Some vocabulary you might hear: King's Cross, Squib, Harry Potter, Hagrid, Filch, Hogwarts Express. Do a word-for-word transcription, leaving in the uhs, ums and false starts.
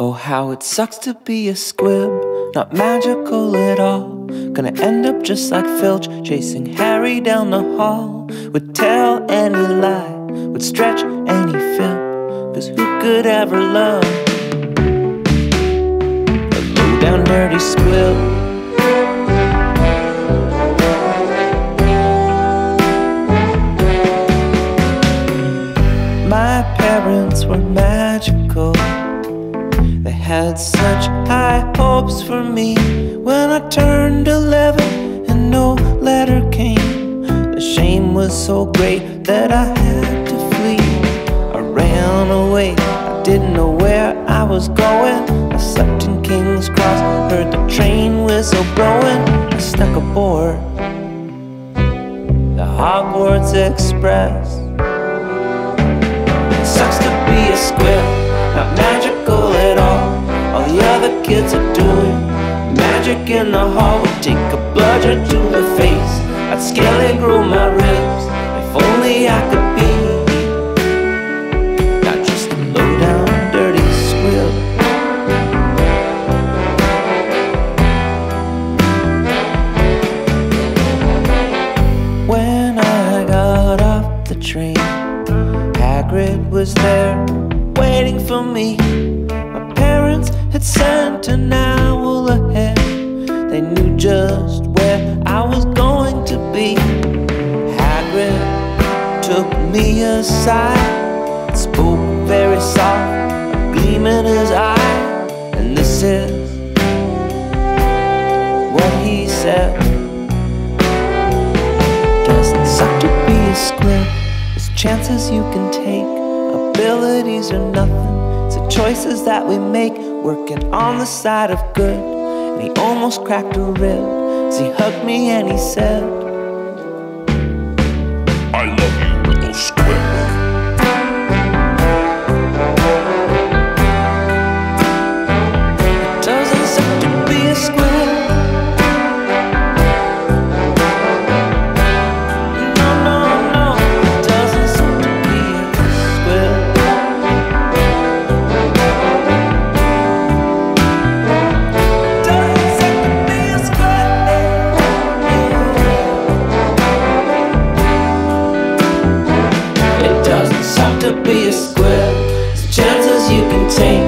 Oh, how it sucks to be a squib, not magical at all. Gonna end up just like Filch, chasing Harry down the hall. Would tell any lie, would stretch any film, 'cause who could ever love a low-down dirty squib? My parents were magical. They had such high hopes for me. When I turned eleven and no letter came, the shame was so great that I had to flee. I ran away, I didn't know where I was going. I slept in King's Cross, heard the train whistle blowing. I snuck aboard the Hogwarts Express. Sucks to be a squib, not magical at all. All the other kids are doing magic in the hall. Would take a bludgeon to the face, I'd skelly grow my ribs. If only I could be not just a low-down dirty squib. When I got off the train, Hagrid was there, waiting for me. My parents had sent an owl ahead. They knew just where I was going to be. Hagrid took me aside, spoke very soft, a gleam in his eye. And this is what he said: doesn't suck to be a squib. Chances you can take, abilities are nothing. It's the choices that we make, working on the side of good. And he almost cracked a rib as he hugged me and he said, I love you, little squib. It doesn't suck to be a squib. Be a squib. Chances you can take,